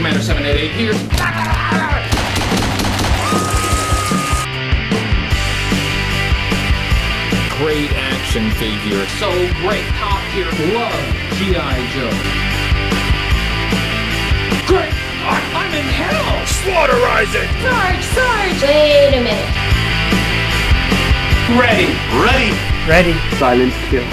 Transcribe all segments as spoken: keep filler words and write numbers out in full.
Commander seven eighty-eight here. Great action figure. So great. Top tier. Love G I Joe. Great. I'm in hell. Slaughterizing. Sarge, Sarge. Wait a minute. Ready. Ready. Ready. Silence kill.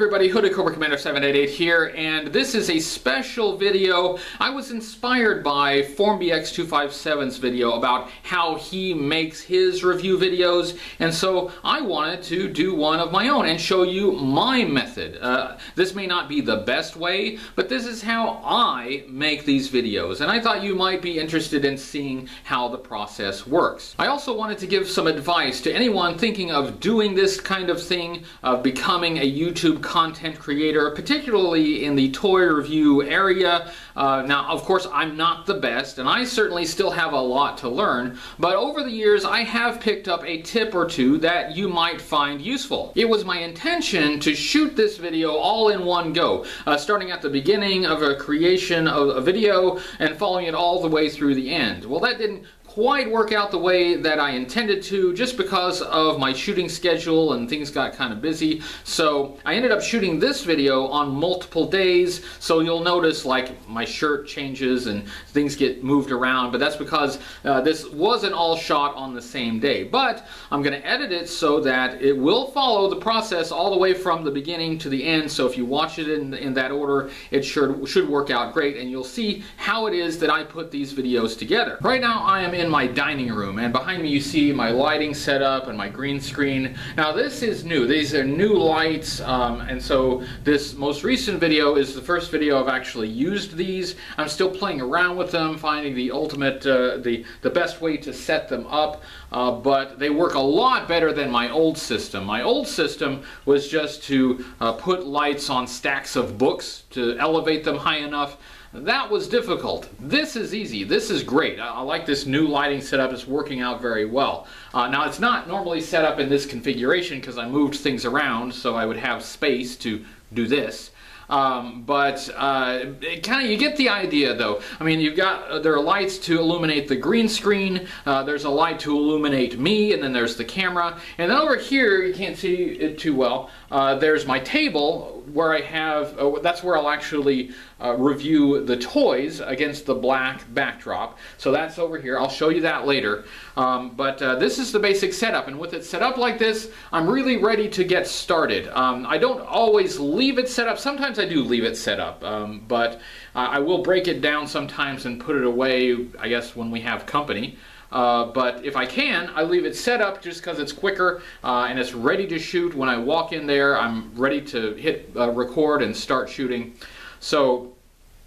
Everybody, Hooded Cobra Commander seven eighty-eight here, and this is a special video. I was inspired by Form B X two fifty-seven's video about how he makes his review videos, and so I wanted to do one of my own and show you my method. Uh, this may not be the best way, but this is how I make these videos, and I thought you might be interested in seeing how the process works. I also wanted to give some advice to anyone thinking of doing this kind of thing, of becoming a YouTube content creator, particularly in the toy review area. Uh, now, of course, I'm not the best, and I certainly still have a lot to learn, but over the years, I have picked up a tip or two that you might find useful. It was my intention to shoot this video all in one go, uh, starting at the beginning of a creation of a video and following it all the way through the end. Well, that didn't quite work out the way that I intended to, just because of my shooting schedule, and things got kind of busy. So I ended up shooting this video on multiple days, so you'll notice like my shirt changes and things get moved around, but that's because uh, this wasn't all shot on the same day. But I'm gonna edit it so that it will follow the process all the way from the beginning to the end, so if you watch it in, in that order, it should, should work out great, and you'll see how it is that I put these videos together. Right now I am in in my dining room, and behind me you see my lighting setup and my green screen. Now this is new. These are new lights, um, and so this most recent video is the first video I've actually used these. I'm still playing around with them, finding the ultimate, uh, the, the best way to set them up, uh, but they work a lot better than my old system. My old system was just to uh, put lights on stacks of books to elevate them high enough. That was difficult. This is easy. This is great. I, I like this new lighting setup. It's working out very well. Uh, now it's not normally set up in this configuration because I moved things around so I would have space to do this. Um, but uh, kind of you get the idea though. I mean, you've got uh, there are lights to illuminate the green screen, uh, there's a light to illuminate me, and then there's the camera, and then over here you can't see it too well, uh, there's my table where I have uh, that's where I'll actually uh, review the toys against the black backdrop, so that's over here. I'll show you that later, um, but uh, this is the basic setup, and with it set up like this, I'm really ready to get started. um, I don't always leave it set up. Sometimes I do leave it set up, um, but uh, I will break it down sometimes and put it away, I guess, when we have company. Uh, but if I can, I leave it set up just because it's quicker, uh, and it's ready to shoot. When I walk in there, I'm ready to hit uh, record and start shooting. So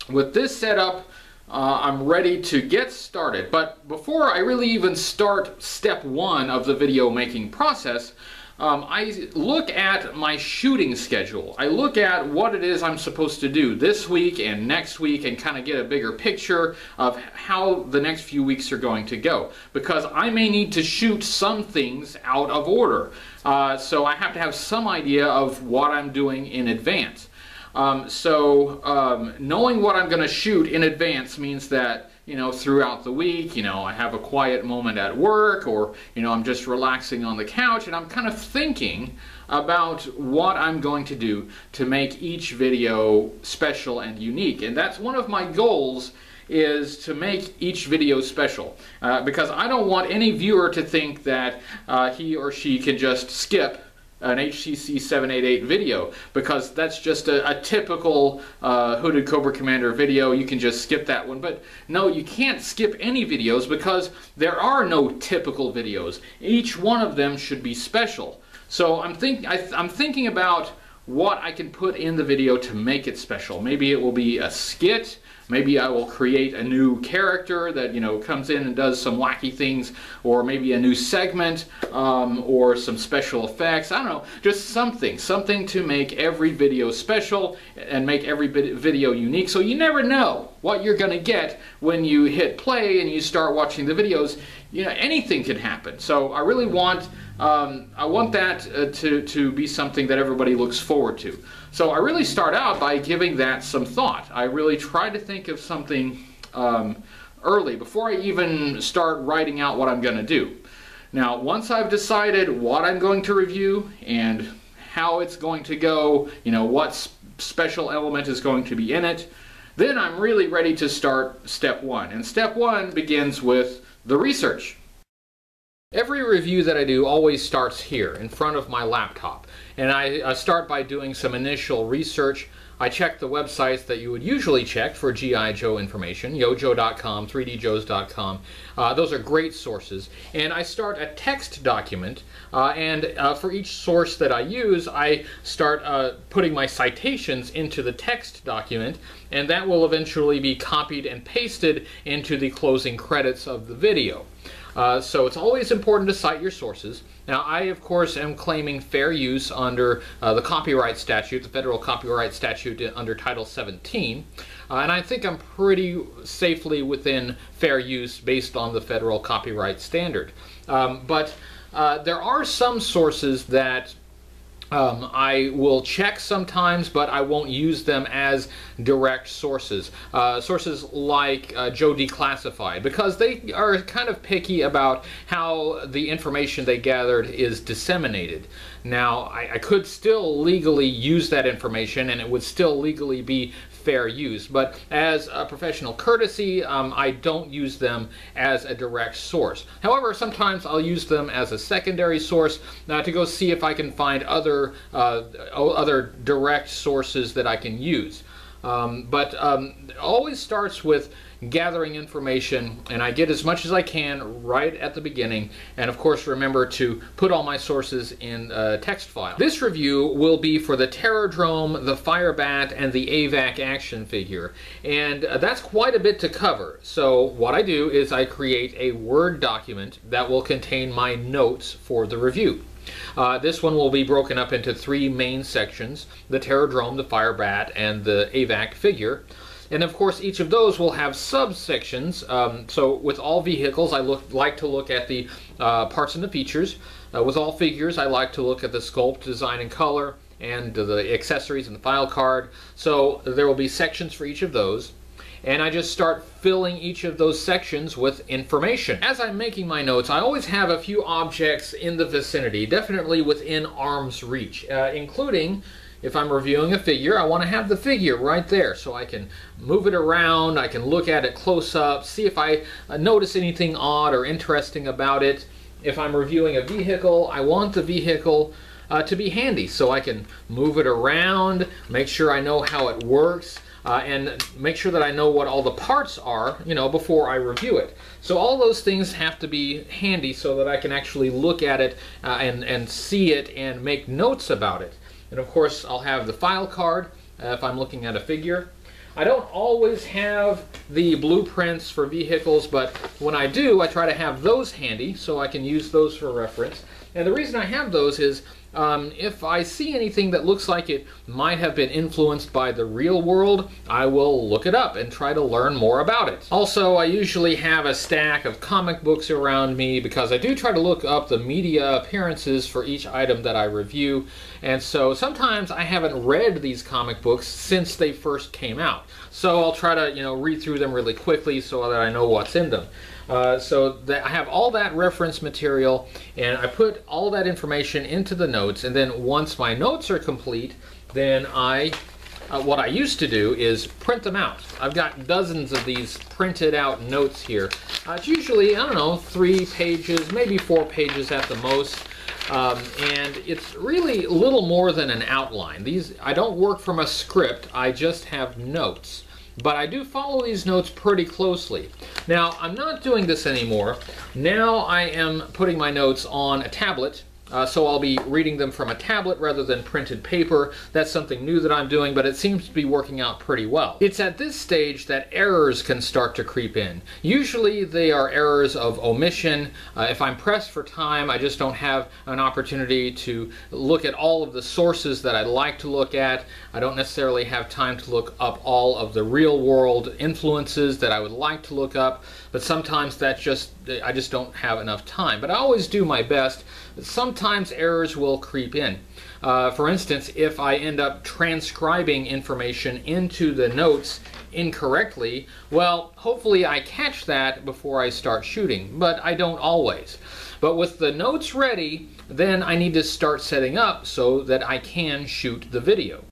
with this setup, Uh, I'm ready to get started. But before I really even start step one of the video making process, um, I look at my shooting schedule. I look at what it is I'm supposed to do this week and next week, and kind of get a bigger picture of how the next few weeks are going to go, because I may need to shoot some things out of order. Uh, so I have to have some idea of what I'm doing in advance. Um, so um, knowing what I'm going to shoot in advance means that, you know, throughout the week, you know, I have a quiet moment at work, or, you know, I'm just relaxing on the couch and I'm kind of thinking about what I'm going to do to make each video special and unique. And that's one of my goals, is to make each video special, uh, because I don't want any viewer to think that uh, he or she can just skip an H C C seven eighty-eight video, because that's just a, a typical uh, Hooded Cobra Commander video. You can just skip that one. But no, you can't skip any videos, because there are no typical videos. Each one of them should be special. So I'm, think I th I'm thinking about what I can put in the video to make it special. Maybe it will be a skit. Maybe I will create a new character that, you know, comes in and does some wacky things, or maybe a new segment, um, or some special effects. I don't know, just something, something to make every video special and make every video unique. So you never know what you're going to get when you hit play and you start watching the videos. You know, anything can happen. So I really want um, I want that uh, to, to be something that everybody looks forward to. So I really start out by giving that some thought. I really try to think of something um, early before I even start writing out what I'm going to do. Now, once I've decided what I'm going to review and how it's going to go, you know, what sp- special element is going to be in it, then I'm really ready to start step one. And step one begins with the research. Every review that I do always starts here in front of my laptop. And I, I start by doing some initial research. I check the websites that you would usually check for G I Joe information, yojoe dot com, three d joes dot com. Uh, those are great sources. And I start a text document, uh, and uh, for each source that I use, I start uh, putting my citations into the text document, and that will eventually be copied and pasted into the closing credits of the video. Uh, so it's always important to cite your sources. Now, I, of course, am claiming fair use under uh, the copyright statute, the federal copyright statute under Title seventeen, uh, and I think I'm pretty safely within fair use based on the federal copyright standard. Um, but uh, there are some sources that Um, I will check sometimes, but I won't use them as direct sources. Uh, sources like uh, Joe Declassified, because they are kind of picky about how the information they gathered is disseminated. Now, I, I could still legally use that information, and it would still legally be fair use, but as a professional courtesy, um, I don't use them as a direct source. However, sometimes I'll use them as a secondary source uh, to go see if I can find other, uh, other direct sources that I can use. Um, but um, it always starts with gathering information, and I get as much as I can right at the beginning, and of course remember to put all my sources in a text file. This review will be for the Terrordrome, the Firebat, and the A V A C action figure, and uh, that's quite a bit to cover. So what I do is I create a Word document that will contain my notes for the review. Uh, this one will be broken up into three main sections: the Terrordrome, the Firebat, and the A V A C figure. And of course each of those will have subsections, um, so with all vehicles I look, like to look at the uh, parts and the features. Uh, with all figures I like to look at the sculpt, design, and color, and the accessories and the file card. So there will be sections for each of those. And I just start filling each of those sections with information. As I'm making my notes, I always have a few objects in the vicinity, definitely within arm's reach, uh, including if I'm reviewing a figure, I want to have the figure right there so I can move it around, I can look at it close up, see if I uh, notice anything odd or interesting about it. If I'm reviewing a vehicle, I want the vehicle uh, to be handy so I can move it around, make sure I know how it works, Uh, and make sure that I know what all the parts are, you know, before I review it. So all those things have to be handy so that I can actually look at it uh, and, and see it and make notes about it. And of course, I'll have the file card uh, if I'm looking at a figure. I don't always have the blueprints for vehicles, but when I do, I try to have those handy so I can use those for reference. And the reason I have those is um, if I see anything that looks like it might have been influenced by the real world, I will look it up and try to learn more about it. Also, I usually have a stack of comic books around me because I do try to look up the media appearances for each item that I review. And so sometimes I haven't read these comic books since they first came out. So I'll try to, you know, read through them really quickly so that I know what's in them. Uh, so that I have all that reference material, and I put all that information into the notes, and then once my notes are complete, then I, uh, what I used to do is print them out. I've got dozens of these printed out notes here. Uh, it's usually, I don't know, three pages, maybe four pages at the most. Um, and it's really little more than an outline. These, I don't work from a script, I just have notes. But I do follow these notes pretty closely. Now, I'm not doing this anymore. Now I am putting my notes on a tablet Uh, so I'll be reading them from a tablet rather than printed paper. That's something new that I'm doing, but it seems to be working out pretty well. It's at this stage that errors can start to creep in. Usually they are errors of omission. Uh, if I'm pressed for time, I just don't have an opportunity to look at all of the sources that I'd like to look at. I don't necessarily have time to look up all of the real world influences that I would like to look up, but sometimes that's just, I just don't have enough time. But I always do my best. Sometimes errors will creep in. Uh, for instance, if I end up transcribing information into the notes incorrectly, well, hopefully I catch that before I start shooting, but I don't always. But with the notes ready, then I need to start setting up so that I can shoot the video.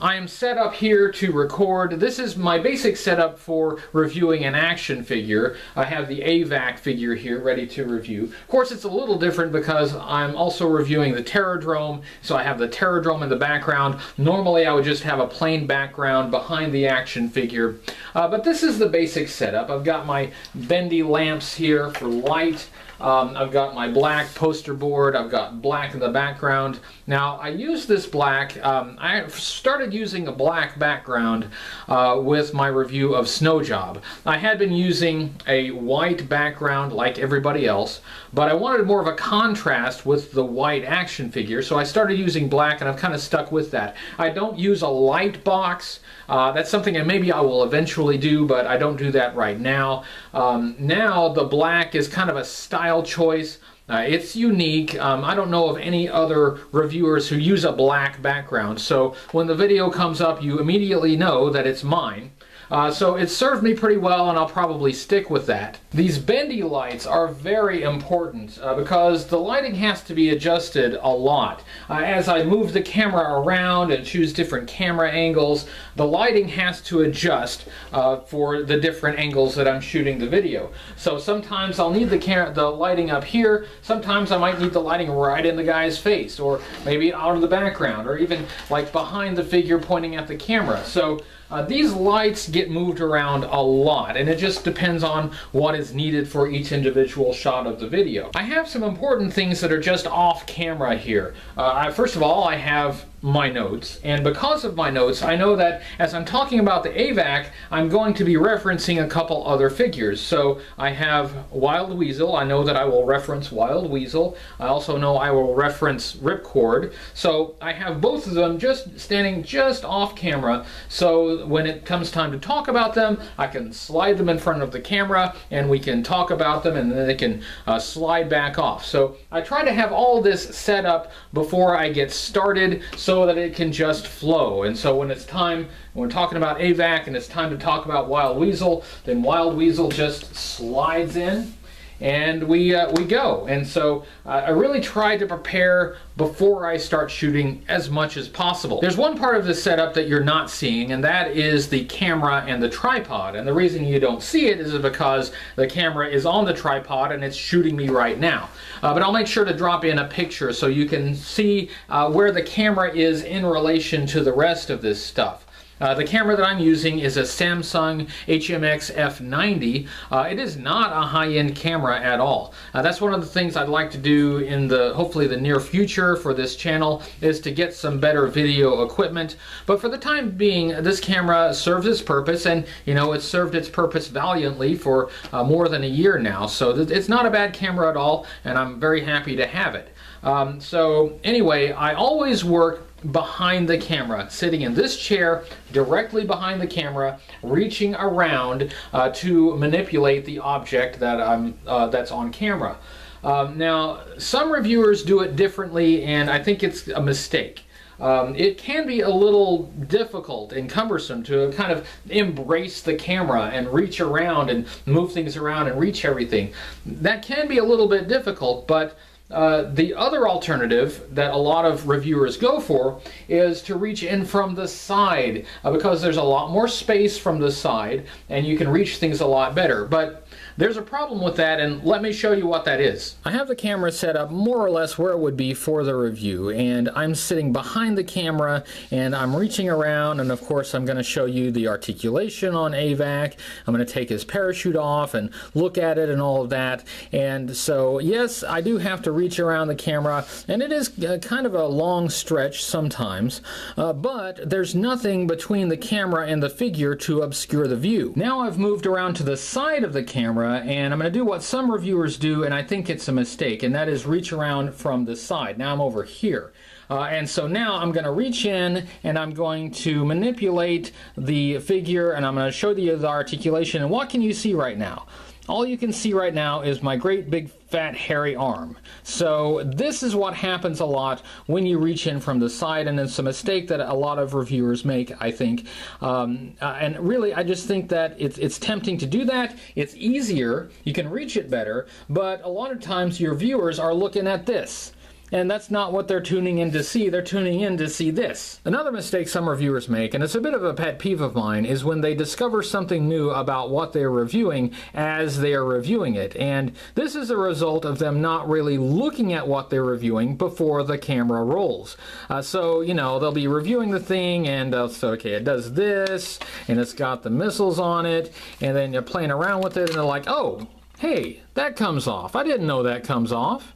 I am set up here to record. This is my basic setup for reviewing an action figure. I have the A VAC figure here ready to review. Of course, it's a little different because I'm also reviewing the Terrordrome, so I have the Terrordrome in the background. Normally, I would just have a plain background behind the action figure, uh, but this is the basic setup. I've got my bendy lamps here for light. Um, I've got my black poster board. I've got black in the background. Now, I use this black. Um, I started using a black background uh, with my review of Snow Job. I had been using a white background like everybody else, but I wanted more of a contrast with the white action figure, so I started using black, and I've kind of stuck with that. I don't use a light box. Uh, that's something that maybe I will eventually do, but I don't do that right now. Um, now, the black is kind of a style choice. Uh, it's unique. Um, I don't know of any other reviewers who use a black background, so when the video comes up, you immediately know that it's mine. Uh, so it served me pretty well, and I'll probably stick with that. These bendy lights are very important uh, because the lighting has to be adjusted a lot. Uh, as I move the camera around and choose different camera angles, the lighting has to adjust uh, for the different angles that I'm shooting the video. So sometimes I'll need the, cam the lighting up here, sometimes I might need the lighting right in the guy's face, or maybe out of the background, or even like behind the figure pointing at the camera. So uh, these lights get moved around a lot, and it just depends on what is needed for each individual shot of the video. I have some important things that are just off camera here. Uh, I, first of all, I have my notes, and because of my notes, I know that as I'm talking about the A VAC, I'm going to be referencing a couple other figures. So I have Wild Weasel. I know that I will reference Wild Weasel. I also know I will reference Ripcord. So I have both of them just standing just off camera, so when it comes time to talk about them, I can slide them in front of the camera, and we can talk about them, and then they can uh, slide back off. So I try to have all this set up before I get started, so so that it can just flow. And so when it's time, when we're talking about A VAC and it's time to talk about Wild Weasel, then Wild Weasel just slides in, and we, uh, we go. And so uh, I really try to prepare before I start shooting as much as possible. There's one part of the setup that you're not seeing, and that is the camera and the tripod. And the reason you don't see it is because the camera is on the tripod and it's shooting me right now. Uh, but I'll make sure to drop in a picture so you can see uh, where the camera is in relation to the rest of this stuff. Uh, the camera that I'm using is a Samsung H M X F ninety. Uh, it is not a high-end camera at all. Uh, that's one of the things I'd like to do in the, hopefully the near future for this channel, is to get some better video equipment. But for the time being, this camera serves its purpose, and you know, it's served its purpose valiantly for uh, more than a year now. So th it's not a bad camera at all, and I'm very happy to have it. Um, so anyway, I always work behind the camera, sitting in this chair directly behind the camera, reaching around uh, to manipulate the object that I'm uh, that's on camera. Um, now, some reviewers do it differently, and I think it's a mistake. Um, it can be a little difficult and cumbersome to kind of embrace the camera and reach around and move things around and reach everything. That can be a little bit difficult, but Uh, the other alternative that a lot of reviewers go for is to reach in from the side, uh, because there's a lot more space from the side, and you can reach things a lot better. But There's a problem with that, and let me show you what that is. I have the camera set up more or less where it would be for the review, and I'm sitting behind the camera and I'm reaching around, and of course I'm going to show you the articulation on A VAC. I'm going to take his parachute off and look at it and all of that. And so yes, I do have to reach around the camera, and it is uh, kind of a long stretch sometimes, uh, but there's nothing between the camera and the figure to obscure the view. Now I've moved around to the side of the camera, and I'm going to do what some reviewers do, and I think it's a mistake, and that is reach around from the side. Now I'm over here. Uh, and so now I'm going to reach in and I'm going to manipulate the figure, and I'm going to show you the articulation. And what can you see right now? All you can see right now is my great big fat hairy arm. So this is what happens a lot when you reach in from the side, and it's a mistake that a lot of reviewers make, I think. Um, uh, and really, I just think that it's, it's tempting to do that. It's easier, you can reach it better, but a lot of times your viewers are looking at this. And that's not what they're tuning in to see. They're tuning in to see this. Another mistake some reviewers make, and it's a bit of a pet peeve of mine, is when they discover something new about what they're reviewing as they are reviewing it. And this is a result of them not really looking at what they're reviewing before the camera rolls. Uh, so, you know, they'll be reviewing the thing, and uh, so, okay, it does this, and it's got the missiles on it, and then you're playing around with it, and they're like, oh, hey, that comes off. I didn't know that comes off.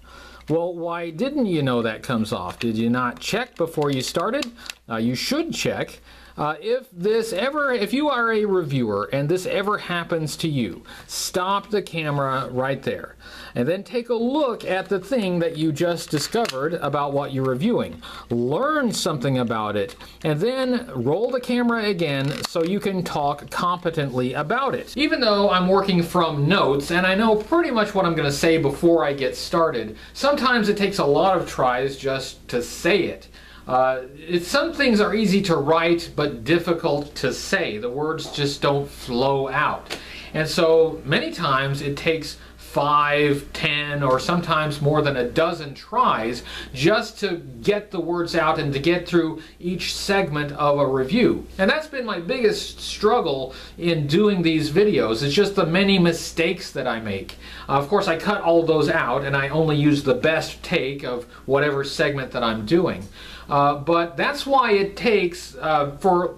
Well, why didn't you know that comes off? Did you not check before you started? Uh, you should check. Uh, if this ever, if you are a reviewer and this ever happens to you, stop the camera right there and then take a look at the thing that you just discovered about what you're reviewing. Learn something about it and then roll the camera again so you can talk competently about it. Even though I'm working from notes and I know pretty much what I'm going to say before I get started, sometimes it takes a lot of tries just to say it. Uh, it, some things are easy to write but difficult to say. The words just don't flow out. And so many times it takes five, ten, or sometimes more than a dozen tries just to get the words out and to get through each segment of a review. And that's been my biggest struggle in doing these videos. It's just the many mistakes that I make. Uh, of course, I cut all those out and I only use the best take of whatever segment that I'm doing. Uh, but that's why it takes, uh, for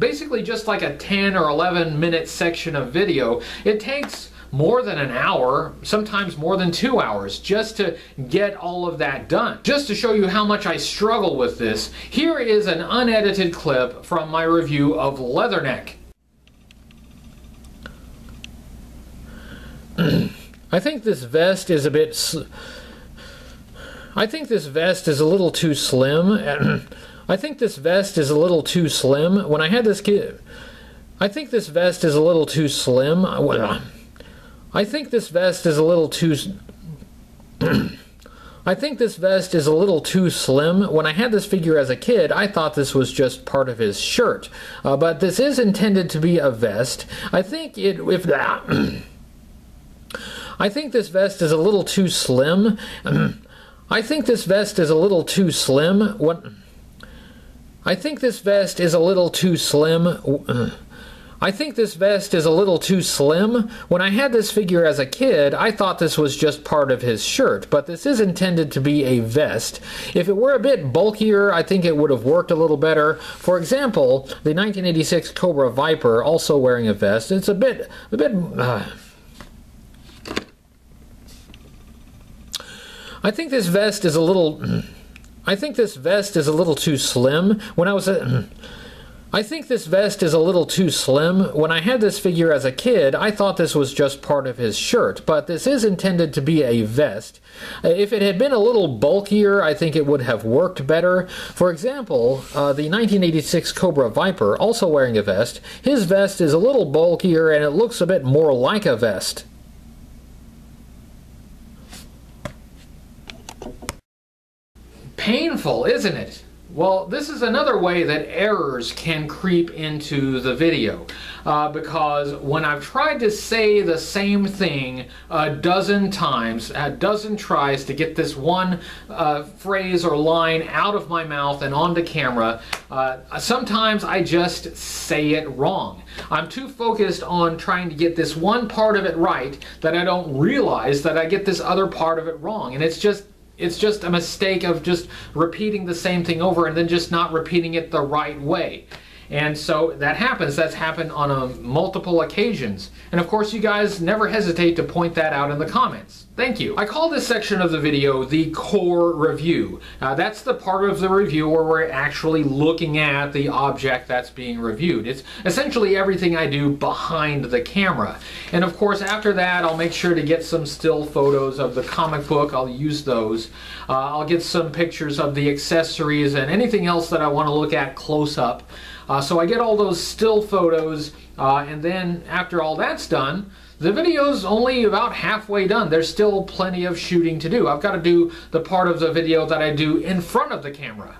basically just like a ten or eleven minute section of video, it takes more than an hour, sometimes more than two hours, just to get all of that done. Just to show you how much I struggle with this, here is an unedited clip from my review of Leatherneck. I think this vest is a bit... Sl I think this vest is a little too slim. I think this vest is a little too slim. When I had this kid, I think this vest is a little too slim. I think this vest is a little too. I think this vest is a little too slim. When I had this figure as a kid, I thought this was just part of his shirt, uh, but this is intended to be a vest. I think it if that. I think this vest is a little too slim. I think this vest is a little too slim. What? I think this vest is a little too slim. I think this vest is a little too slim. When I had this figure as a kid, I thought this was just part of his shirt, but this is intended to be a vest. If it were a bit bulkier, I think it would have worked a little better. For example, the nineteen eighty-six Cobra Viper, also wearing a vest, it's a bit, a bit. Uh, I think this vest is a little. I think this vest is a little too slim. When I was a. I think this vest is a little too slim. When I had this figure as a kid, I thought this was just part of his shirt, but this is intended to be a vest. If it had been a little bulkier, I think it would have worked better. For example, uh, the nineteen eighty-six Cobra Viper, also wearing a vest, his vest is a little bulkier and it looks a bit more like a vest. Painful, isn't it? Well, this is another way that errors can creep into the video, uh, because when I've tried to say the same thing a dozen times, a dozen tries to get this one uh, phrase or line out of my mouth and onto camera, uh, sometimes I just say it wrong. I'm too focused on trying to get this one part of it right that I don't realize that I get this other part of it wrong, and it's just It's just a mistake of just repeating the same thing over and then just not repeating it the right way. And so that happens. That's happened on a, multiple occasions. And of course, you guys never hesitate to point that out in the comments. Thank you. I call this section of the video the core review. Uh, that's the part of the review where we're actually looking at the object that's being reviewed. It's essentially everything I do behind the camera. And of course, after that, I'll make sure to get some still photos of the comic book. I'll use those. Uh, I'll get some pictures of the accessories and anything else that I want to look at close up. Uh, so I get all those still photos, uh, and then after all that's done, the video's only about halfway done. There's still plenty of shooting to do. I've got to do the part of the video that I do in front of the camera.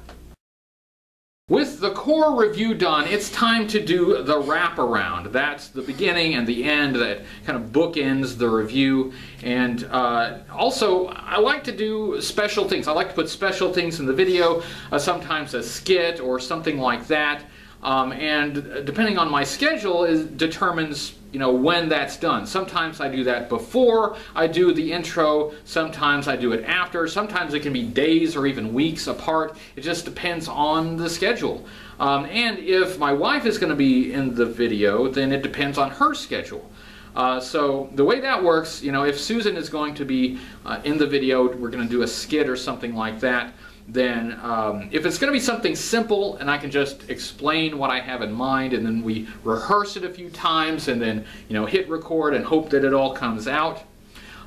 With the core review done, it's time to do the wraparound. That's the beginning and the end that kind of bookends the review. And uh, also, I like to do special things. I like to put special things in the video, uh, sometimes a skit or something like that. Um, and depending on my schedule, it determines, you know, when that's done. Sometimes I do that before I do the intro, sometimes I do it after, sometimes it can be days or even weeks apart. It just depends on the schedule. Um, and if my wife is going to be in the video, then it depends on her schedule. Uh, so the way that works, you know, if Susan is going to be uh, in the video, we're going to do a skit or something like that. Then um, if it's going to be something simple and I can just explain what I have in mind and then we rehearse it a few times and then, you know, hit record and hope that it all comes out.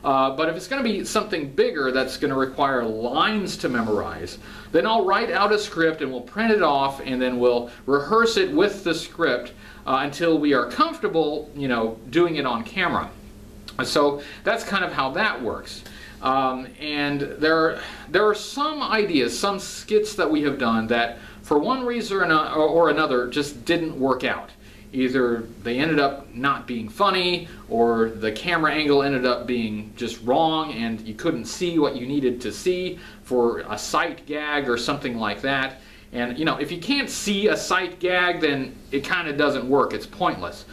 Uh, but if it's going to be something bigger that's going to require lines to memorize, then I'll write out a script and we'll print it off and then we'll rehearse it with the script uh, until we are comfortable, you know, doing it on camera. So that's kind of how that works. Um, and there, there are some ideas, some skits that we have done that for one reason or, no, or another just didn't work out. Either they ended up not being funny, or the camera angle ended up being just wrong and you couldn't see what you needed to see for a sight gag or something like that. And you know, if you can't see a sight gag, then it kind of doesn't work, it's pointless.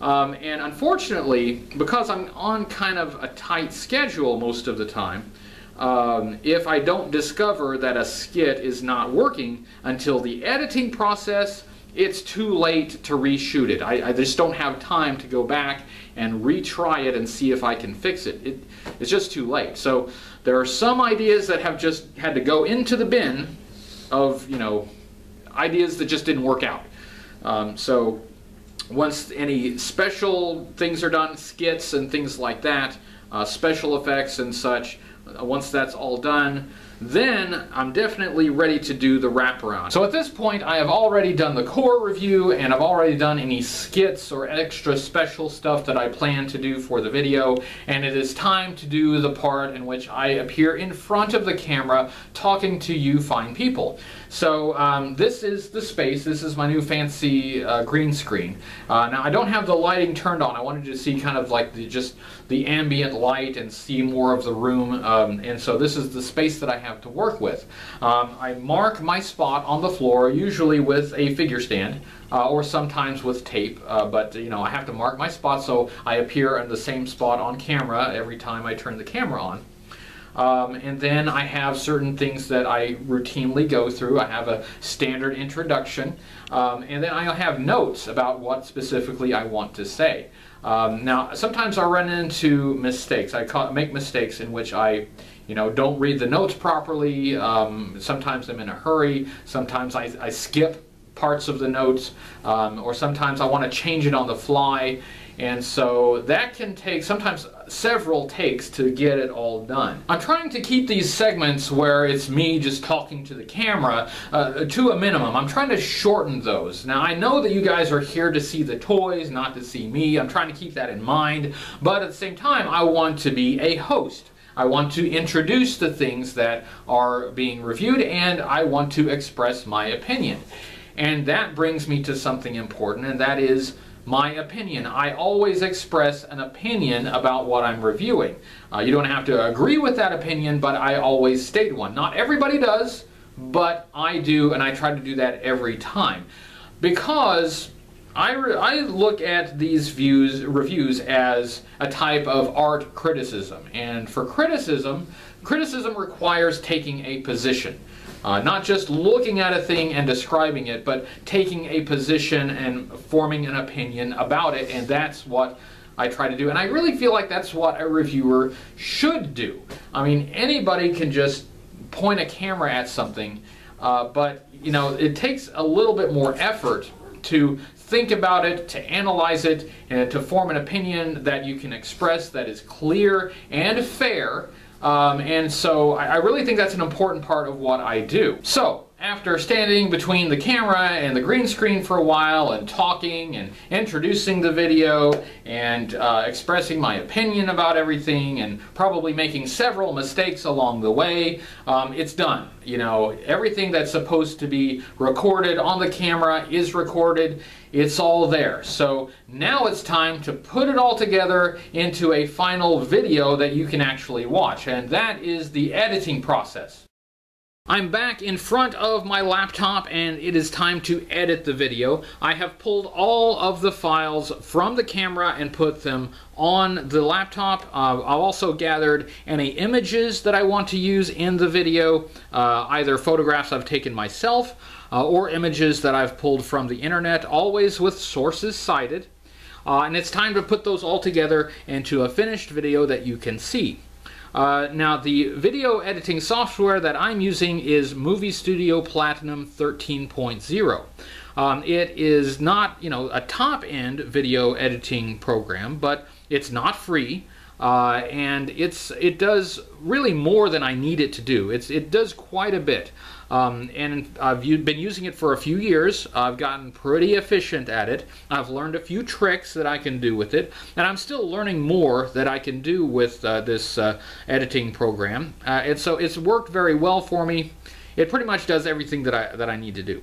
Um, and unfortunately, because I'm on kind of a tight schedule most of the time, um, if I don't discover that a skit is not working until the editing process, it's too late to reshoot it. I, I just don't have time to go back and retry it and see if I can fix it. it. It's just too late. So there are some ideas that have just had to go into the bin of, you know, ideas that just didn't work out. Um, so. Once any special things are done, skits and things like that, uh, special effects and such, once that's all done, then I'm definitely ready to do the wraparound. So at this point, I have already done the core review and I've already done any skits or extra special stuff that I plan to do for the video, and it is time to do the part in which I appear in front of the camera talking to you fine people. So um, this is the space. This is my new fancy uh, green screen. Uh, now I don't have the lighting turned on. I wanted to see kind of like the, just the ambient light and see more of the room, um, and so this is the space that I have to work with. Um, I mark my spot on the floor usually with a figure stand uh, or sometimes with tape, uh, but you know, I have to mark my spot so I appear in the same spot on camera every time I turn the camera on. Um, and then I have certain things that I routinely go through. I have a standard introduction, um, and then I have notes about what specifically I want to say. Um, now sometimes I run into mistakes. I ca- make mistakes in which I You know, don't read the notes properly. Um, sometimes I'm in a hurry. Sometimes I, I skip parts of the notes, um, or sometimes I want to change it on the fly. And so that can take sometimes several takes to get it all done. I'm trying to keep these segments where it's me just talking to the camera uh, to a minimum. I'm trying to shorten those. Now I know that you guys are here to see the toys, not to see me. I'm trying to keep that in mind, but at the same time I want to be a host. I want to introduce the things that are being reviewed, and I want to express my opinion. And that brings me to something important, and that is my opinion. I always express an opinion about what I'm reviewing. Uh, you don't have to agree with that opinion, but I always state one. Not everybody does, but I do, and I try to do that every time. Because I, re I look at these views, reviews as a type of art criticism. And for criticism, criticism requires taking a position. Uh, not just looking at a thing and describing it, but taking a position and forming an opinion about it, and that's what I try to do. And I really feel like that's what a reviewer should do. I mean, anybody can just point a camera at something, uh, but you know, it takes a little bit more effort to think about it, to analyze it, and to form an opinion that you can express that is clear and fair. Um, and so I, I really think that's an important part of what I do. So after standing between the camera and the green screen for a while and talking and introducing the video and uh, expressing my opinion about everything and probably making several mistakes along the way, um, it's done. You know, everything that's supposed to be recorded on the camera is recorded. It's all there. So now it's time to put it all together into a final video that you can actually watch, and that is the editing process. I'm back in front of my laptop and it is time to edit the video. I have pulled all of the files from the camera and put them on the laptop. Uh, I've also gathered any images that I want to use in the video, uh, either photographs I've taken myself uh, or images that I've pulled from the internet, always with sources cited. Uh, and it's time to put those all together into a finished video that you can see. Uh, now, the video editing software that I'm using is Movie Studio Platinum thirteen point oh. Um, it is not, you know, a top-end video editing program, but it's not free, uh, and it's it does really more than I need it to do. It's it does quite a bit, um, and I've been using it for a few years. I've gotten pretty efficient at it. I've learned a few tricks that I can do with it, and I'm still learning more that I can do with uh, this uh, editing program. Uh, and so it's worked very well for me. It pretty much does everything that I that I need to do.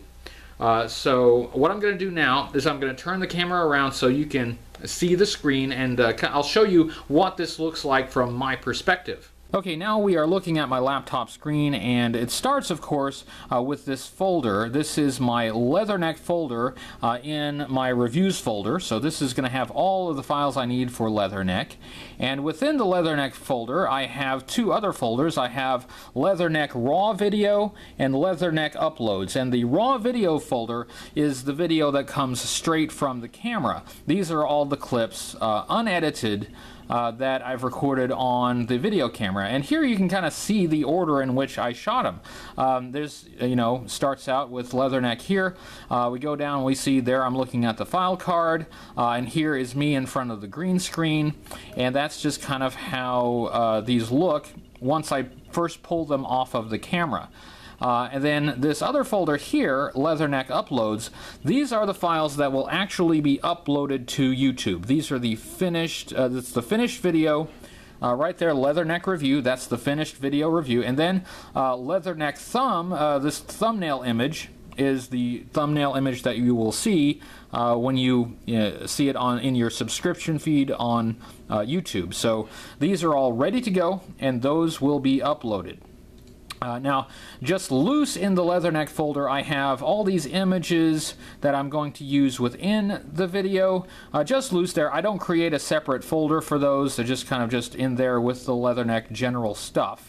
Uh, so what I'm going to do now is I'm going to turn the camera around so you can see the screen, and uh, I'll show you what this looks like from my perspective. Okay, now we are looking at my laptop screen, and it starts, of course, uh, with this folder. This is my Leatherneck folder uh, in my reviews folder, so this is going to have all of the files I need for Leatherneck. And within the Leatherneck folder, I have two other folders. I have Leatherneck Raw Video and Leatherneck Uploads, and the Raw Video folder is the video that comes straight from the camera. These are all the clips, uh, unedited, Uh, that I've recorded on the video camera. And here you can kind of see the order in which I shot them. Um, there's, you know, starts out with Leatherneck here. Uh, we go down, we see there I'm looking at the file card, uh, and here is me in front of the green screen. And that's just kind of how uh, these look once I first pull them off of the camera. Uh, and then this other folder here, Leatherneck Uploads, these are the files that will actually be uploaded to YouTube. These are the finished, uh, it's the finished video, uh, right there, Leatherneck Review, that's the finished video review. And then uh, Leatherneck Thumb, uh, this thumbnail image is the thumbnail image that you will see uh, when you, you know, see it on in your subscription feed on uh, YouTube. So these are all ready to go, and those will be uploaded. Uh, now, just loose in the Leatherneck folder, I have all these images that I'm going to use within the video. Uh, just loose there. I don't create a separate folder for those. They're just kind of just in there with the Leatherneck general stuff.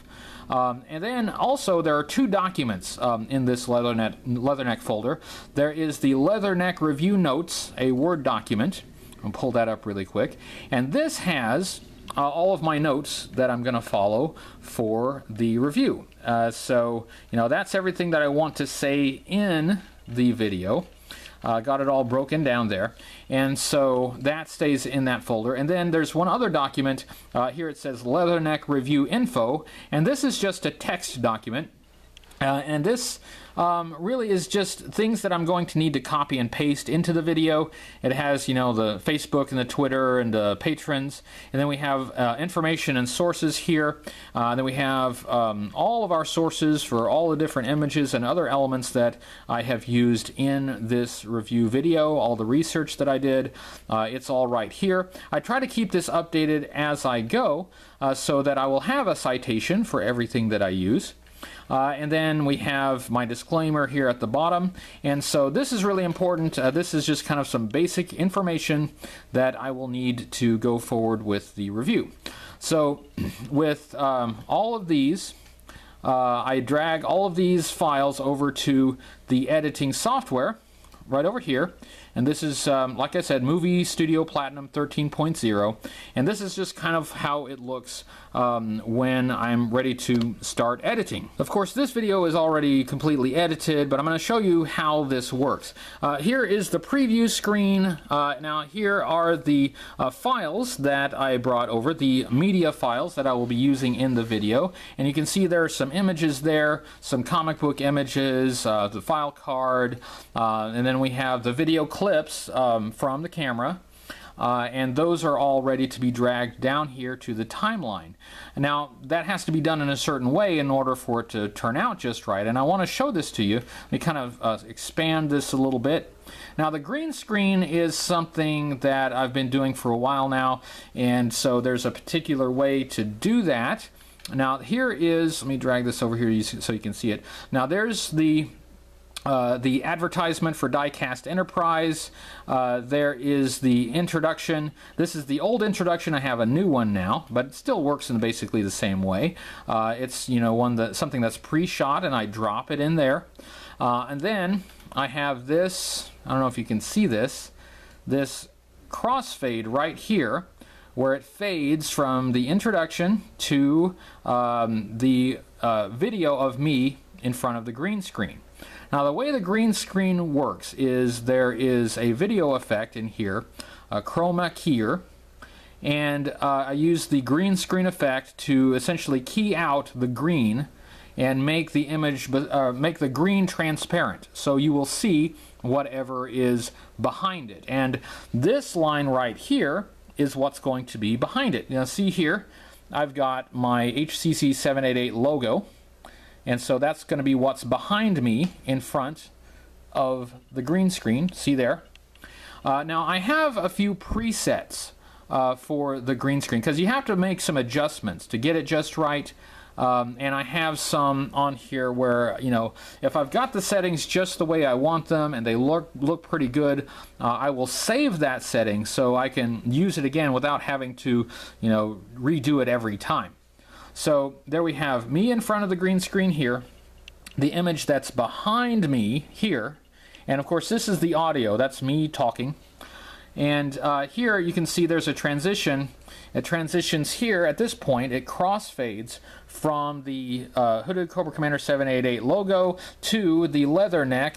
Um, and then also there are two documents um, in this Leatherneck, Leatherneck folder. There is the Leatherneck Review Notes, a Word document. I'll pull that up really quick. And this has Uh, all of my notes that I'm going to follow for the review. Uh, so, you know, that's everything that I want to say in the video. Uh, got it all broken down there. And so that stays in that folder. And then there's one other document. Uh, here it says Leatherneck Review Info. And this is just a text document. Uh, and this um, really is just things that I'm going to need to copy and paste into the video. It has, you know, the Facebook and the Twitter and the patrons, and then we have uh, information and sources here. Uh, and then we have um, all of our sources for all the different images and other elements that I have used in this review video, all the research that I did. Uh, it's all right here. I try to keep this updated as I go, uh, so that I will have a citation for everything that I use. Uh, and then we have my disclaimer here at the bottom. And so this is really important. Uh, this is just kind of some basic information that I will need to go forward with the review. So with um, all of these, uh, I drag all of these files over to the editing software right over here. And this is, um, like I said, Movie Studio Platinum thirteen point oh. And this is just kind of how it looks um, when I'm ready to start editing. Of course, this video is already completely edited, but I'm going to show you how this works. Uh, here is the preview screen. Uh, now, here are the uh, files that I brought over, the media files that I will be using in the video. And you can see there are some images there, some comic book images, uh, the file card, uh, and then we have the video clip. Clips um, from the camera, uh, and those are all ready to be dragged down here to the timeline. Now that has to be done in a certain way in order for it to turn out just right, and I want to show this to you. Let me kind of uh, expand this a little bit. Now the green screen is something that I've been doing for a while now, and so there's a particular way to do that. Now here is, let me drag this over here so you can see it. Now there's the Uh, the advertisement for Diecast Enterprise. Uh, there is the introduction. This is the old introduction. I have a new one now, but it still works in basically the same way. Uh, it's, you know, one that something that's pre-shot, and I drop it in there. Uh, and then I have this. I don't know if you can see this. This crossfade right here, where it fades from the introduction to um, the uh, video of me in front of the green screen. Now the way the green screen works is there is a video effect in here, a chroma keyer, and uh, I use the green screen effect to essentially key out the green and make the image, uh, make the green transparent, so you will see whatever is behind it. And this line right here is what's going to be behind it. Now see here, I've got my H C C seven eight eight logo. And so that's going to be what's behind me in front of the green screen. See there? Uh, now I have a few presets uh, for the green screen, because you have to make some adjustments to get it just right. Um, and I have some on here where, you know, if I've got the settings just the way I want them and they look look pretty good, uh, I will save that setting so I can use it again without having to, you know, redo it every time. So there we have me in front of the green screen here, the image that's behind me here, and of course this is the audio, that's me talking. And uh, here you can see there's a transition. It transitions here at this point, it crossfades from the uh, Hooded Cobra Commander seven eight eight logo to the Leatherneck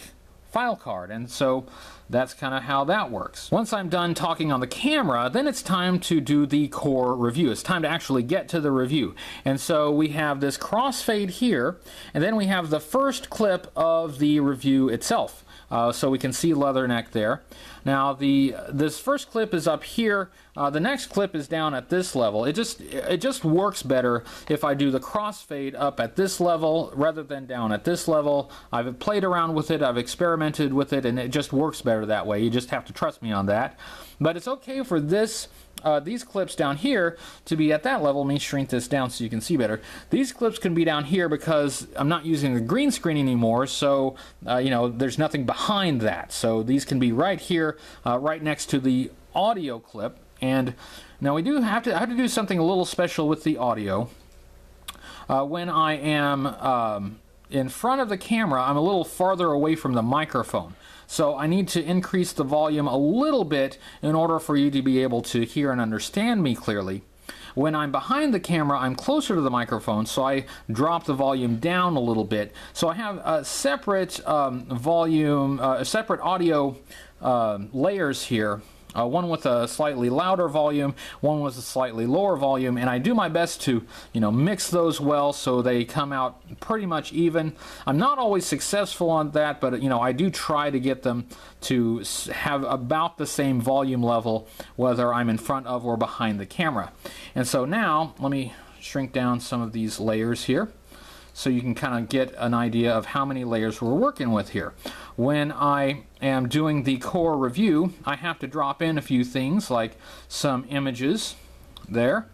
file card, and so that's kind of how that works. Once I'm done talking on the camera, then it's time to do the core review. It's time to actually get to the review. And so we have this crossfade here, and then we have the first clip of the review itself. Uh, so we can see Leatherneck there. Now the this first clip is up here. Uh, the next clip is down at this level. It just it just works better if I do the crossfade up at this level rather than down at this level. I've played around with it. I've experimented with it, and it just works better that way. You just have to trust me on that. But it's okay for this uh, these clips down here to be at that level. Let me shrink this down so you can see better. These clips can be down here because I'm not using the green screen anymore, so uh, you know, there's nothing behind that. So these can be right here, uh, right next to the audio clip. And now we do have to have to do something a little special with the audio. Uh, when I am um, in front of the camera, I'm a little farther away from the microphone. So I need to increase the volume a little bit in order for you to be able to hear and understand me clearly. When I'm behind the camera, I'm closer to the microphone, so I drop the volume down a little bit. So I have a separate um, volume, uh, separate audio uh, layers here Uh, one with a slightly louder volume, one with a slightly lower volume, and I do my best to, you know, mix those well so they come out pretty much even. I'm not always successful on that, but, you know, I do try to get them to have about the same volume level, whether I'm in front of or behind the camera. And so now, let me shrink down some of these layers here, so you can kind of get an idea of how many layers we're working with here. When I am doing the core review, I have to drop in a few things like some images there.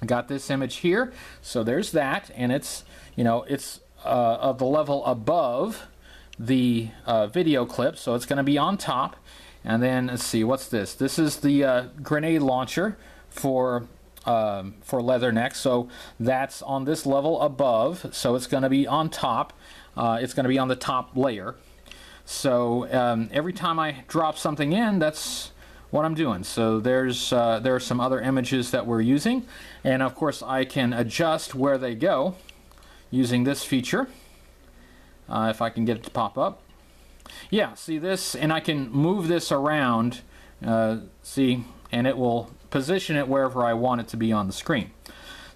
I got this image here, so there's that, and it's, you know, it's uh, of the level above the uh, video clip, so it's going to be on top. And then let's see, what's this? This is the uh, grenade launcher for Um, for Leatherneck, so that's on this level above, so it's going to be on top. Uh, it's going to be on the top layer. So um, every time I drop something in, that's what I'm doing. So there's uh, there are some other images that we're using, and of course I can adjust where they go using this feature. Uh, if I can get it to pop up, yeah. See this, and I can move this around. Uh, see, and it will position it wherever I want it to be on the screen.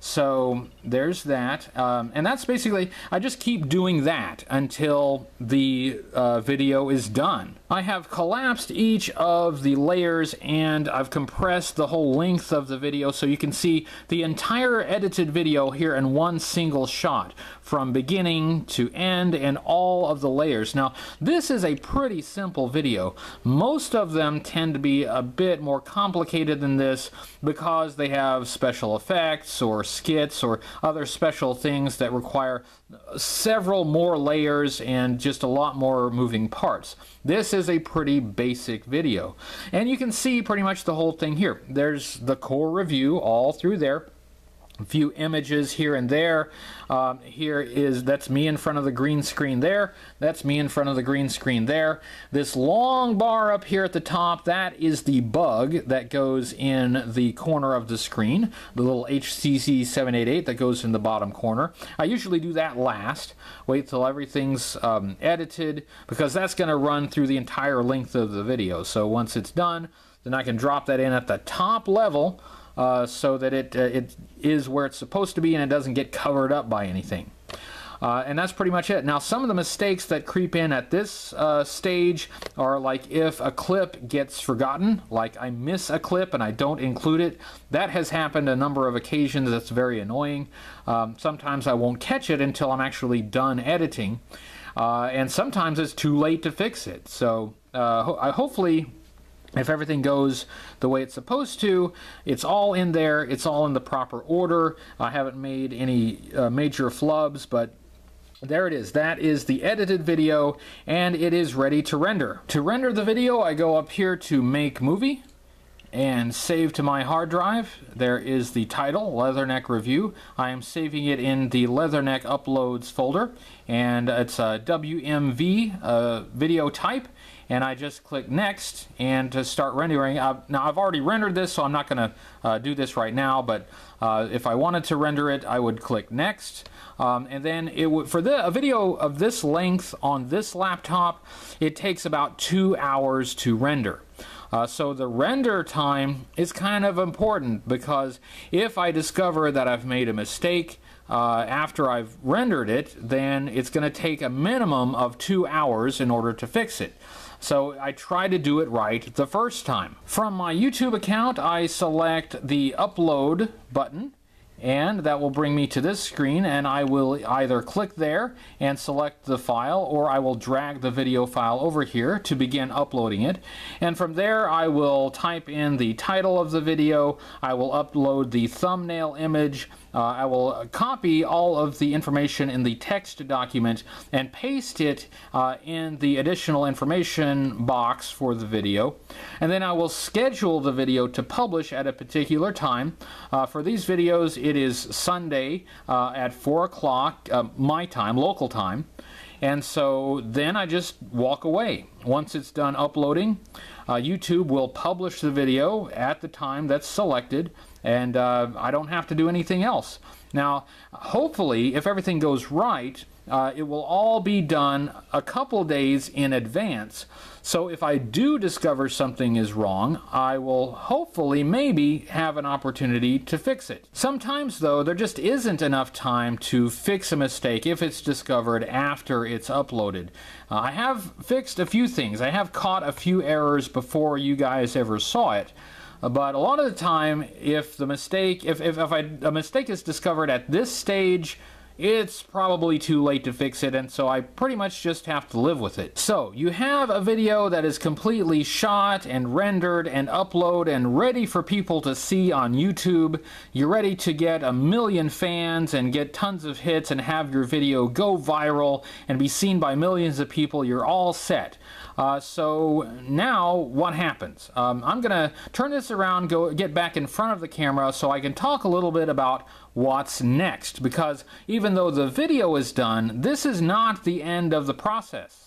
So there's that, um, and that's basically, I just keep doing that until the uh, video is done. I have collapsed each of the layers, and I've compressed the whole length of the video so you can see the entire edited video here in one single shot, from beginning to end and all of the layers. Now, this is a pretty simple video. Most of them tend to be a bit more complicated than this because they have special effects or skits or other special things that require several more layers and just a lot more moving parts. This is a pretty basic video, and you can see pretty much the whole thing here. There's the core review all through there. A few images here and there. Um, here is, that's me in front of the green screen there. That's me in front of the green screen there. This long bar up here at the top, that is the bug that goes in the corner of the screen, the little H C C seven eighty-eight that goes in the bottom corner. I usually do that last. Wait till everything's um, edited, because that's going to run through the entire length of the video. So once it's done, then I can drop that in at the top level, Uh, so that it, uh, it is where it's supposed to be and it doesn't get covered up by anything. Uh, and that's pretty much it. Now, some of the mistakes that creep in at this uh, stage are like if a clip gets forgotten, like I miss a clip and I don't include it. That has happened a number of occasions. That's very annoying. Um, sometimes I won't catch it until I'm actually done editing. Uh, and sometimes it's too late to fix it. So uh, ho I hopefully... if everything goes the way it's supposed to, it's all in there, it's all in the proper order. I haven't made any uh, major flubs, but there it is. That is the edited video, and it is ready to render. To render the video, I go up here to Make Movie and save to my hard drive. There is the title, Leatherneck Review. I am saving it in the Leatherneck Uploads folder, and it's a W M V uh, video type. And I just click next and to start rendering. I've, now I've already rendered this, so I'm not going to uh, do this right now, but uh, if I wanted to render it, I would click next. Um, and then it would, for the, a video of this length on this laptop, it takes about two hours to render. Uh, so the render time is kind of important, because if I discover that I've made a mistake Uh, after I've rendered it, then it's going to take a minimum of two hours in order to fix it. So I try to do it right the first time. From my YouTube account, I select the upload button, and that will bring me to this screen, and I will either click there and select the file, or I will drag the video file over here to begin uploading it. And from there I will type in the title of the video, I will upload the thumbnail image, uh, I will copy all of the information in the text document and paste it uh, in the additional information box for the video. And then I will schedule the video to publish at a particular time. Uh, for these videos, it is Sunday uh, at four o'clock uh, my time, local time. And so then I just walk away. Once it's done uploading, uh, YouTube will publish the video at the time that's selected, and uh, I don't have to do anything else. Now, hopefully, if everything goes right, Uh, it will all be done a couple days in advance. So if I do discover something is wrong, I will hopefully maybe have an opportunity to fix it. Sometimes though, there just isn't enough time to fix a mistake if it's discovered after it's uploaded. Uh, I have fixed a few things. I have caught a few errors before you guys ever saw it. But a lot of the time, if the mistake, if, if, if I, a mistake is discovered at this stage, it's probably too late to fix it, and so I pretty much just have to live with it. So you have a video that is completely shot and rendered and uploaded and ready for people to see on YouTube. You're ready to get a million fans and get tons of hits and have your video go viral and be seen by millions of people. You're all set. Uh, so now what happens? Um, I'm gonna turn this around, go get back in front of the camera so I can talk a little bit about what's next, because even though the video is done, this is not the end of the process.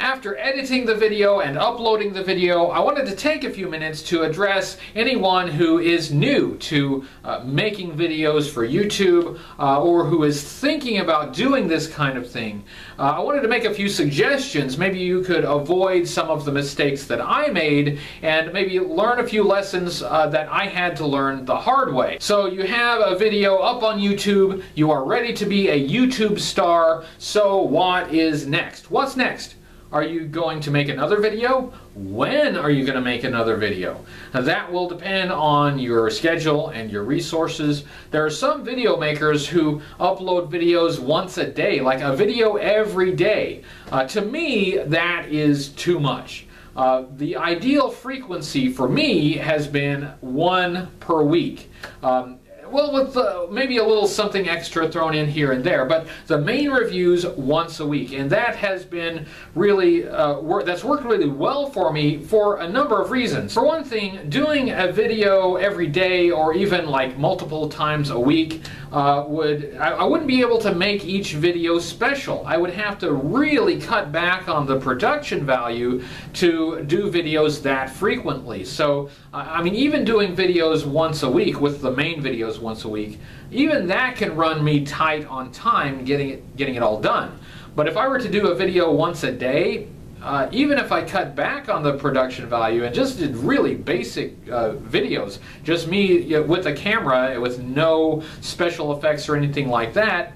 After editing the video and uploading the video, I wanted to take a few minutes to address anyone who is new to uh, making videos for YouTube uh, or who is thinking about doing this kind of thing. Uh, I wanted to make a few suggestions. Maybe you could avoid some of the mistakes that I made and maybe learn a few lessons uh, that I had to learn the hard way. So you have a video up on YouTube. You are ready to be a YouTube star. So what is next? What's next? Are you going to make another video? When are you going to make another video? Now that will depend on your schedule and your resources. There are some video makers who upload videos once a day, like a video every day. Uh, to me, that is too much. Uh, the ideal frequency for me has been one per week. Um, Well, with uh, maybe a little something extra thrown in here and there, but the main reviews once a week, and that has been really uh, wor that's worked really well for me for a number of reasons. For one thing, doing a video every day or even like multiple times a week uh, would I, I wouldn't be able to make each video special. I would have to really cut back on the production value to do videos that frequently. So, uh, I mean, even doing videos once a week with the main videos once a week, even that can run me tight on time getting it getting it all done. But if I were to do a video once a day, uh, even if I cut back on the production value and just did really basic uh, videos, just me you know, with a camera with no special effects or anything like that,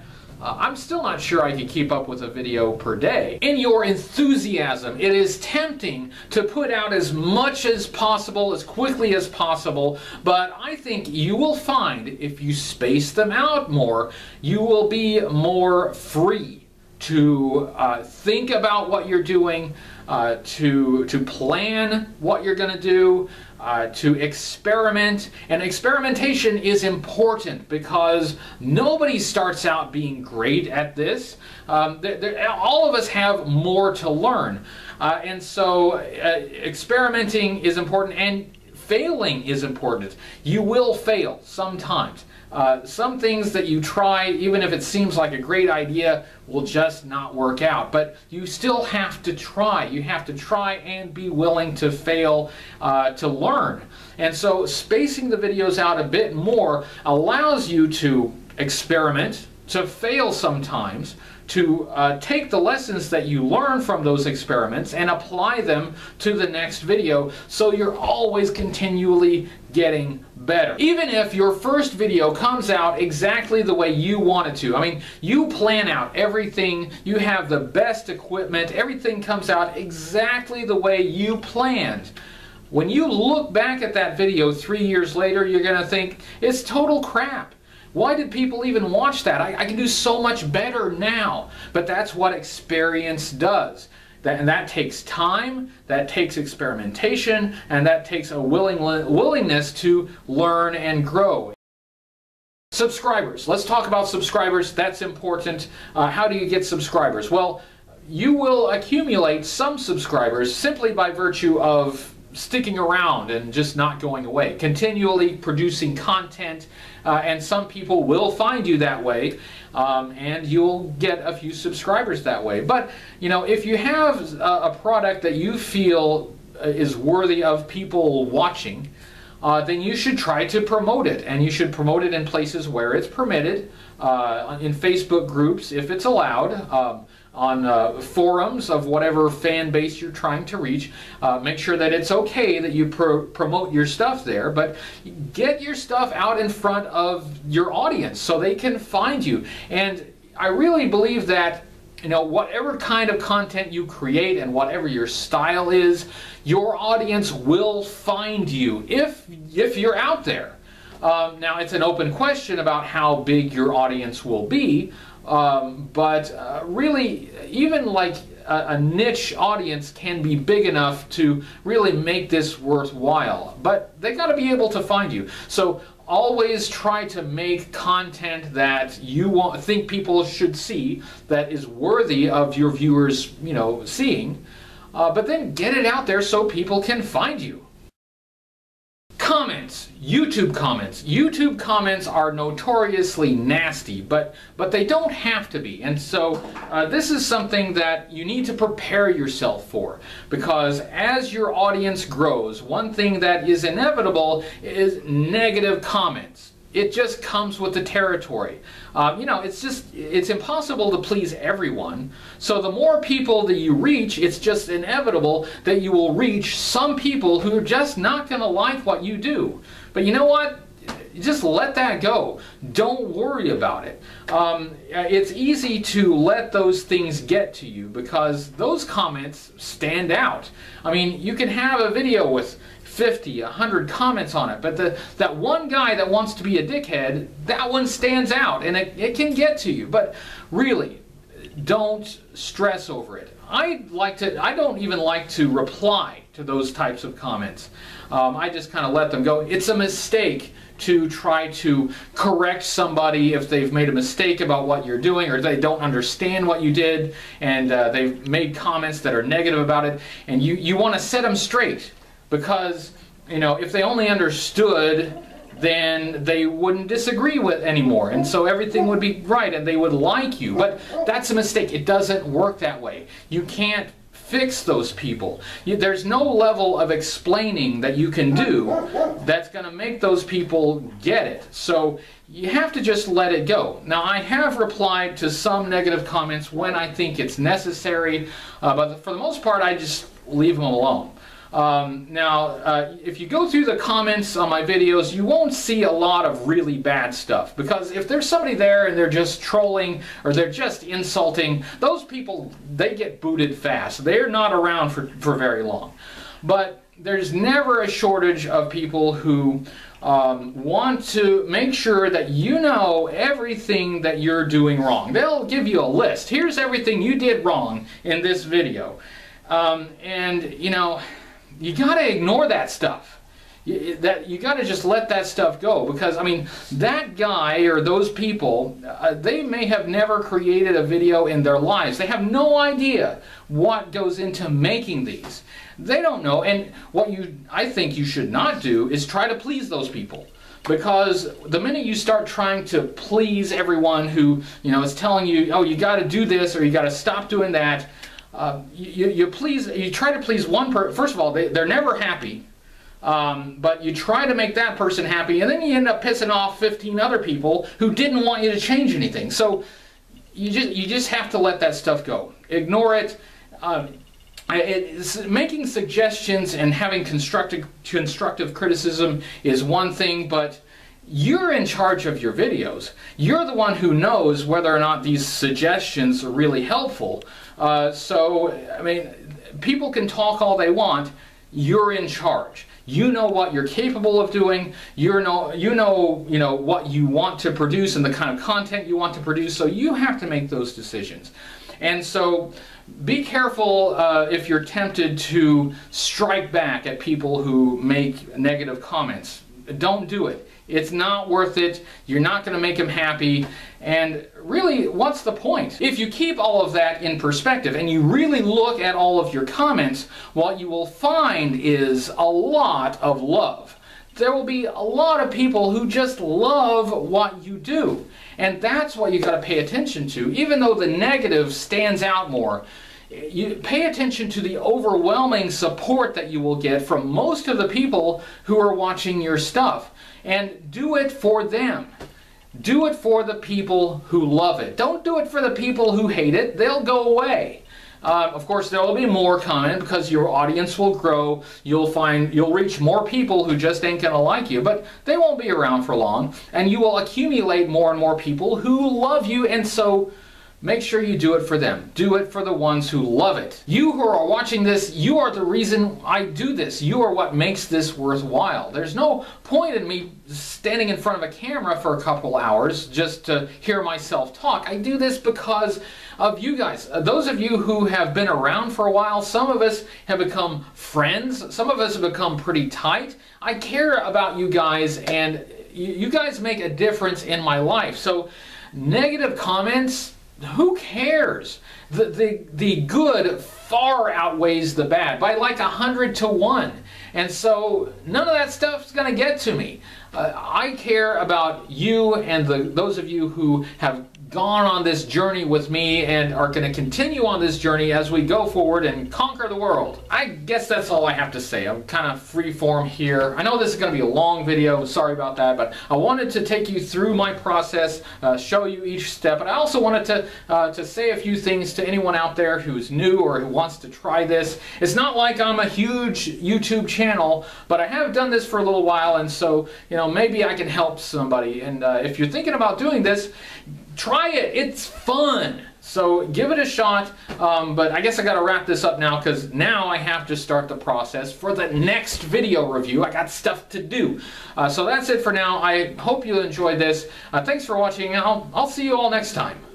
Uh, I'm still not sure I can keep up with a video per day. In your enthusiasm, it is tempting to put out as much as possible, as quickly as possible, but I think you will find if you space them out more, you will be more free to uh, think about what you're doing, uh, to, to plan what you're gonna do, Uh, to experiment, and experimentation is important because nobody starts out being great at this. Um, they're, they're, all of us have more to learn, uh, and so uh, experimenting is important, and failing is important. You will fail sometimes. Uh, some things that you try, even if it seems like a great idea, will just not work out. But you still have to try. You have to try and be willing to fail uh, to learn. And so spacing the videos out a bit more allows you to experiment, to fail sometimes, to uh, take the lessons that you learn from those experiments and apply them to the next video, so you're always continually getting better. Even if your first video comes out exactly the way you want it to. I mean, you plan out everything, you have the best equipment, everything comes out exactly the way you planned. When you look back at that video three years later, you're gonna think, it's total crap. Why did people even watch that? I, I can do so much better now. But that's what experience does. That, and that takes time, that takes experimentation, and that takes a willing, willingness to learn and grow. Subscribers. Let's talk about subscribers. That's important. Uh, how do you get subscribers? Well, you will accumulate some subscribers simply by virtue of sticking around and just not going away, continually producing content, uh, and some people will find you that way, um, and you'll get a few subscribers that way. But you know, if you have a, a product that you feel is worthy of people watching, Uh, then you should try to promote it, and you should promote it in places where it's permitted, uh, in Facebook groups if it's allowed, uh, on uh, forums of whatever fan base you're trying to reach. Uh, make sure that it's okay that you pro promote your stuff there, but get your stuff out in front of your audience so they can find you. And I really believe that, you know, whatever kind of content you create and whatever your style is, your audience will find you if, if you're out there. Um, now, it's an open question about how big your audience will be, um, but uh, really, even like a, a niche audience can be big enough to really make this worthwhile, but they got to be able to find you. So always try to make content that you want, think people should see, that is worthy of your viewers, you know, seeing, uh, but then get it out there so people can find you. Comments, YouTube comments. YouTube comments are notoriously nasty, but, but they don't have to be. And so uh, this is something that you need to prepare yourself for, because as your audience grows, one thing that is inevitable is negative comments. It just comes with the territory. Uh, you know, it's just, it's impossible to please everyone. So the more people that you reach, it's just inevitable that you will reach some people who are just not going to like what you do. But you know what? Just let that go. Don't worry about it. Um, it's easy to let those things get to you because those comments stand out. I mean, you can have a video with fifty, a hundred comments on it, but the, that one guy that wants to be a dickhead, that one stands out, and it, it can get to you. But really, don't stress over it. I like to, I don't even like to reply to those types of comments. Um, I just kind of let them go. It's a mistake to try to correct somebody if they've made a mistake about what you're doing, or they don't understand what you did, and uh, they've made comments that are negative about it, and you, you want to set them straight. Because, you know, if they only understood, then they wouldn't disagree with anymore, and so everything would be right and they would like you. But that's a mistake. It doesn't work that way. You can't fix those people. You, there's no level of explaining that you can do that's going to make those people get it. So you have to just let it go. Now, I have replied to some negative comments when I think it's necessary, uh, but for the most part, I just leave them alone. Um, now, uh, if you go through the comments on my videos, you won't see a lot of really bad stuff, because if there's somebody there and they're just trolling or they're just insulting, those people, they get booted fast. They're not around for, for very long. But there's never a shortage of people who um, want to make sure that you know everything that you're doing wrong. They'll give you a list. Here's everything you did wrong in this video. Um, and, you know, you got to ignore that stuff. You, that, you got to just let that stuff go, because, I mean, that guy or those people, uh, they may have never created a video in their lives. They have no idea what goes into making these. They don't know, and what you, I think you should not do is try to please those people. Because the minute you start trying to please everyone who, you know, is telling you, oh, you got to do this or you got to stop doing that, Uh, you, you please, you try to please one person. First of all, they, they're never happy, um, but you try to make that person happy, and then you end up pissing off fifteen other people who didn't want you to change anything. So you just you just have to let that stuff go. Ignore it. Um, it making suggestions and having constructive constructive criticism is one thing, but you're in charge of your videos. You're the one who knows whether or not these suggestions are really helpful. Uh, so, I mean, people can talk all they want. You're in charge. You know what you're capable of doing. You're no, you know, you know what you want to produce and the kind of content you want to produce. So you have to make those decisions. And so be careful uh, if you're tempted to strike back at people who make negative comments. Don't do it. It's not worth it. You're not going to make them happy. And really, what's the point? If you keep all of that in perspective and you really look at all of your comments, what you will find is a lot of love. There will be a lot of people who just love what you do. And that's what you got to pay attention to. Even though the negative stands out more, you pay attention to the overwhelming support that you will get from most of the people who are watching your stuff, and do it for them. Do it for the people who love it. Don't do it for the people who hate it. They'll go away. Uh, of course, there will be more coming because your audience will grow. You'll find you'll reach more people who just ain't gonna like you, but they won't be around for long, and you will accumulate more and more people who love you, and so make sure you do it for them. Do it for the ones who love it. You who are watching this, you are the reason I do this. You are what makes this worthwhile. There's no point in me standing in front of a camera for a couple hours just to hear myself talk. I do this because of you guys. Those of you who have been around for a while, some of us have become friends, some of us have become pretty tight. I care about you guys, and you guys make a difference in my life. So negative comments, who cares? The, the, the good far outweighs the bad by like a hundred to one. And so none of that stuff's gonna get to me. Uh, I care about you and the, those of you who have gone on this journey with me and are gonna continue on this journey as we go forward and conquer the world. I guess that's all I have to say. I'm kind of freeform here. I know this is gonna be a long video, sorry about that, but I wanted to take you through my process, uh, show you each step, and I also wanted to, uh, to say a few things to anyone out there who's new or who wants to try this. It's not like I'm a huge YouTube channel, but I have done this for a little while, and so, you know, maybe I can help somebody. And uh, if you're thinking about doing this, try it, it's fun. So give it a shot, um, but I guess I gotta wrap this up now because now I have to start the process for the next video review. I got stuff to do. Uh, so that's it for now. I hope you enjoyed this. Uh, thanks for watching. I'll, I'll see you all next time.